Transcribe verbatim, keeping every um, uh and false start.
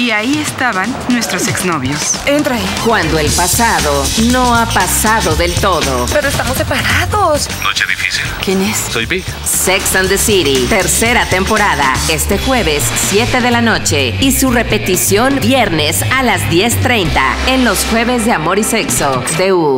Y ahí estaban nuestros exnovios. Entra ahí. Cuando el pasado no ha pasado del todo. Pero estamos separados. Noche difícil. ¿Quién es? Soy Big. Sex and the City, tercera temporada. Este jueves, siete de la noche. Y su repetición viernes a las diez treinta en los Jueves de Amor y Sexo. T V.